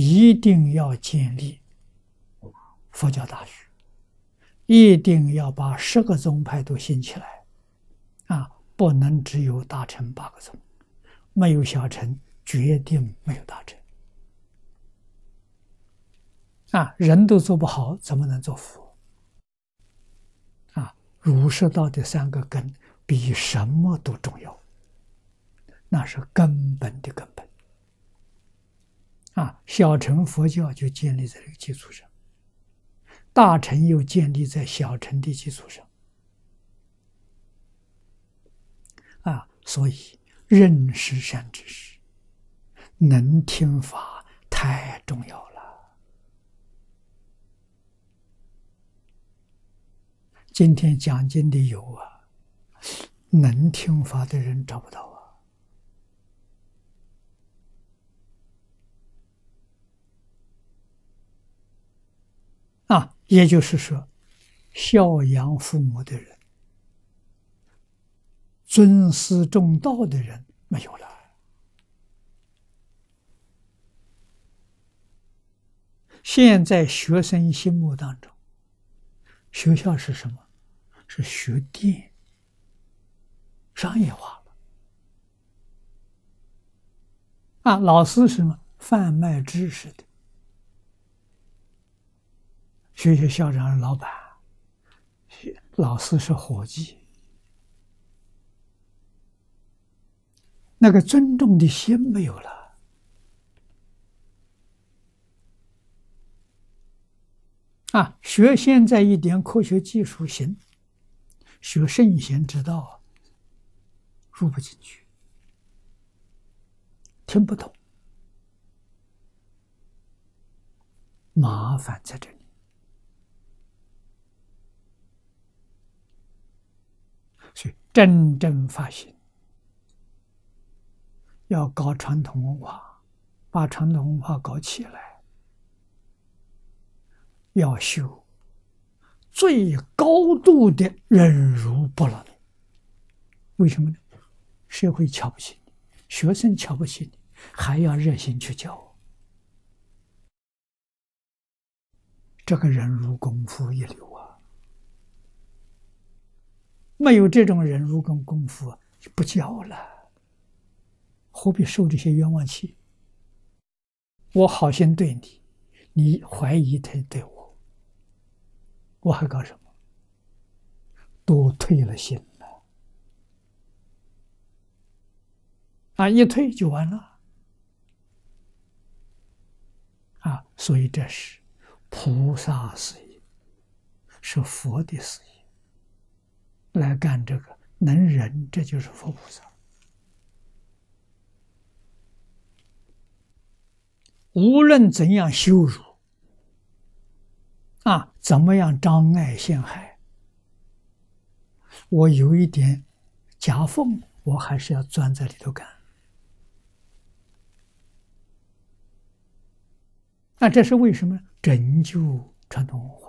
一定要建立佛教大学，一定要把10个宗派都兴起来啊！不能只有大乘8个宗，没有小乘，决定没有大乘啊！人都做不好，怎么能做佛啊？儒释道的3个根比什么都重要，那是根本的根本。 啊，小乘佛教就建立在这个基础上，大乘又建立在小乘的基础上。啊，所以认识善知识，能听法太重要了。今天讲经的有啊，能听法的人找不到啊。 啊，也就是说，孝养父母的人、尊师重道的人没有了。现在学生心目当中，学校是什么？是学店，商业化了。啊，老师是什么？贩卖知识的。 学校校长是老板，老师是伙计。那个尊重的心没有了，啊，学现在一点科学技术行，学圣贤之道入不进去，听不懂，麻烦在这里。 所以，真正发心，要搞传统文化，把传统文化搞起来，要修最高度的忍辱波罗蜜。为什么呢？社会瞧不起你，学生瞧不起你，还要热心去教。这个忍辱功夫一流。 没有这种忍辱跟功夫，就不教了，何必受这些冤枉气？我好心对你，你怀疑他对我，我还搞什么？都退了心了，啊，一退就完了，啊，所以这是菩萨事业，是佛的事业。 来干这个，能忍，这就是佛菩萨。无论怎样羞辱，啊，怎么样障碍陷害，我有一点夹缝，我还是要钻在里头干。那这是为什么？拯救传统文化。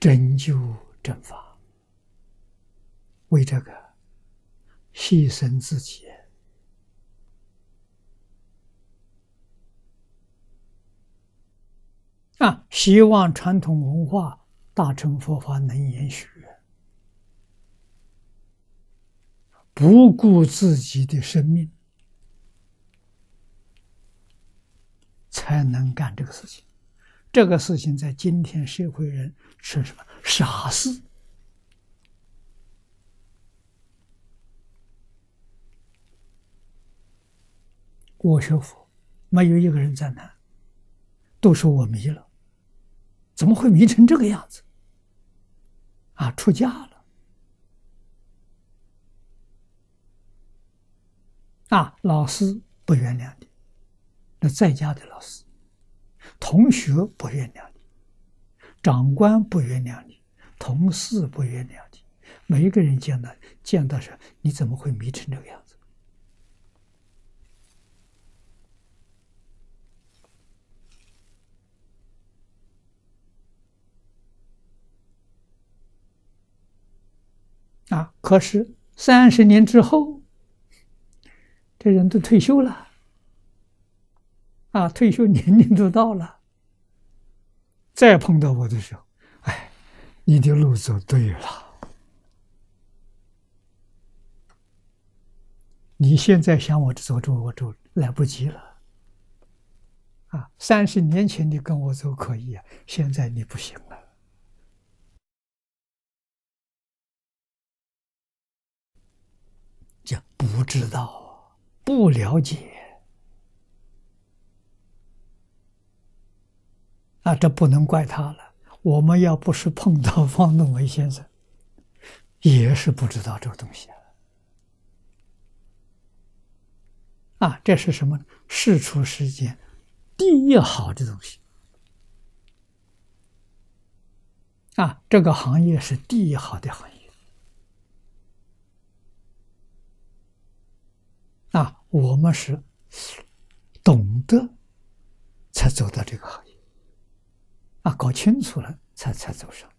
拯救正法，为这个牺牲自己，啊！希望传统文化、大乘佛法能延续，不顾自己的生命，才能干这个事情。 这个事情在今天社会人是什么傻事？我学佛，没有一个人赞叹，都说我迷了，怎么会迷成这个样子？啊，出家了，啊，老师不原谅你，那在家的老师。 同学不原谅你，长官不原谅你，同事不原谅你，每一个人见到是，你怎么会迷成这个样子？啊！可是30年之后，这人都退休了，啊，退休年龄都到了，再碰到我的时候，哎，你的路走对了。你现在想我走这我走来不及了。啊，30年前你跟我走可以啊，现在你不行了。这不知道，不了解。 那这不能怪他了。我们要不是碰到方东维先生，也是不知道这个东西啊。啊，这是什么呢？事出世间第一好的东西啊！这个行业是第一好的行业啊！我们是懂得才走到这个行业。 啊，搞清楚了才走上。